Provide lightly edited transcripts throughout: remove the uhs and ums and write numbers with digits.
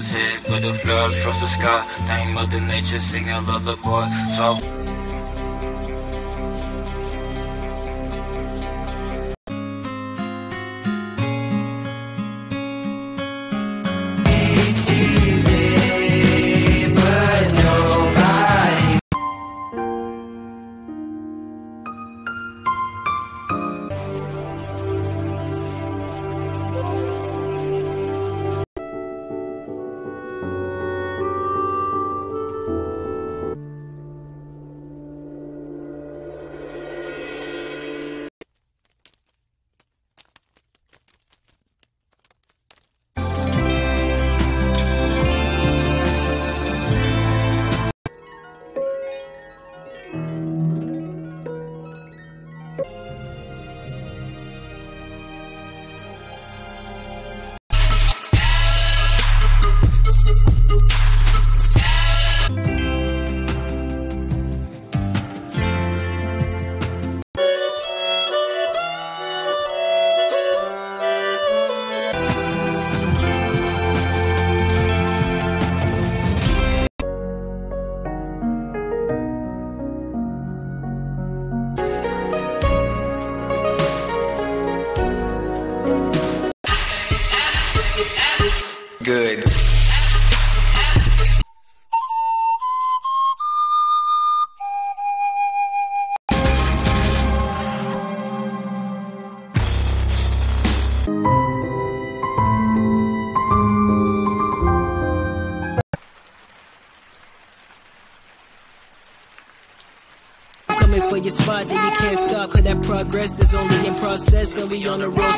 is hit with the floods across the sky. Dang Mother Nature singing a lullaby. So good. Coming for your spot that you can't stop, 'cause that progress is only in process, and we on the road.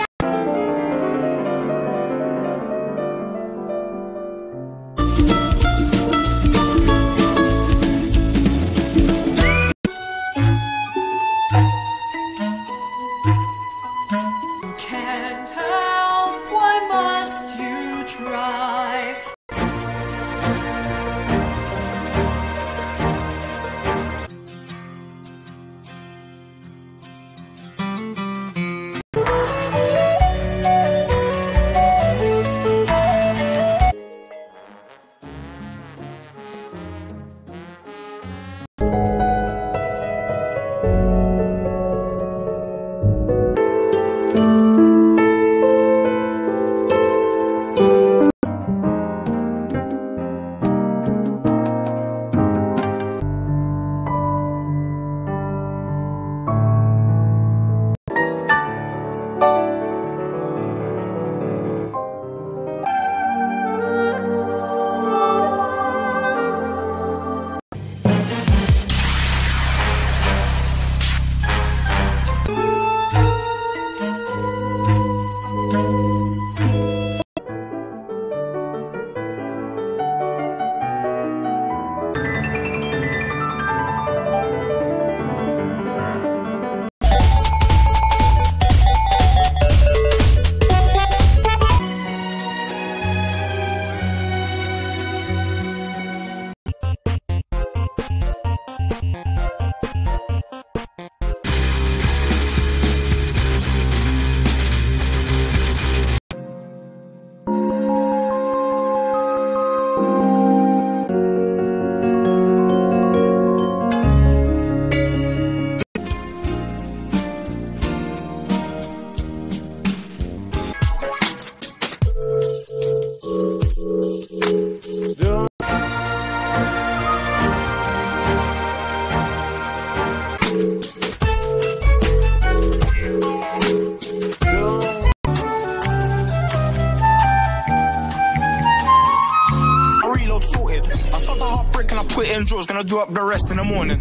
Andrew's gonna do up the rest in the morning.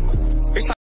It's like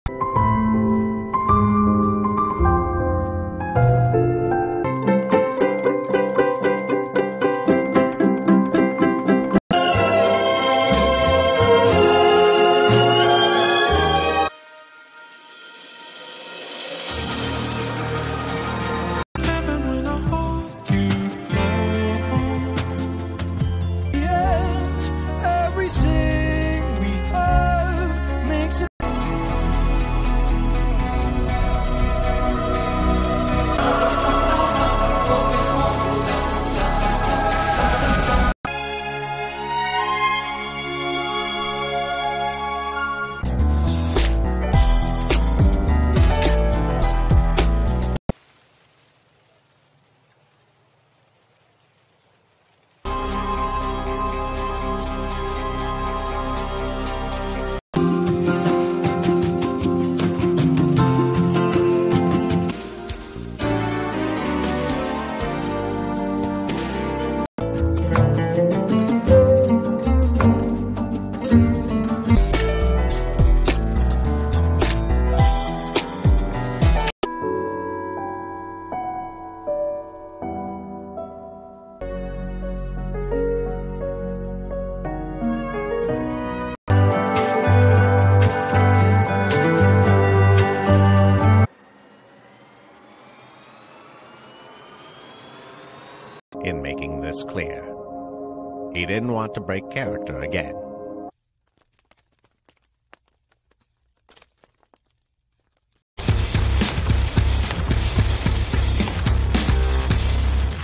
He didn't want to break character again.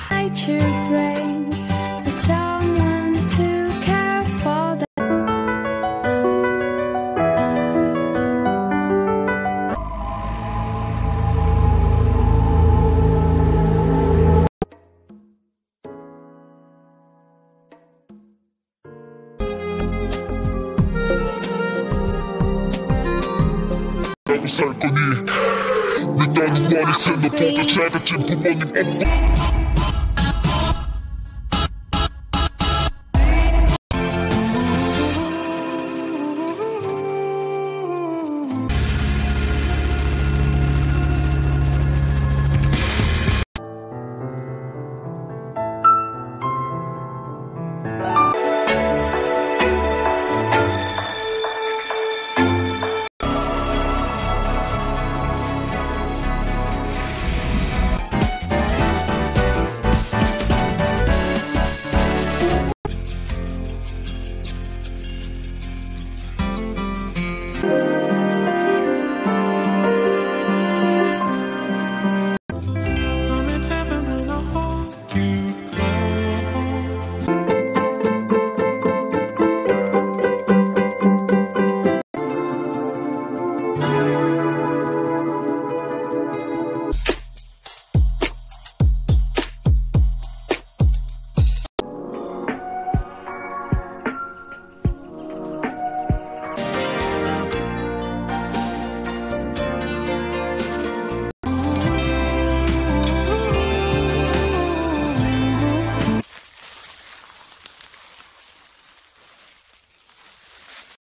I cheered brains, but someone to care for them. Писай кони, не дарували се на плота, трябва че помогнем.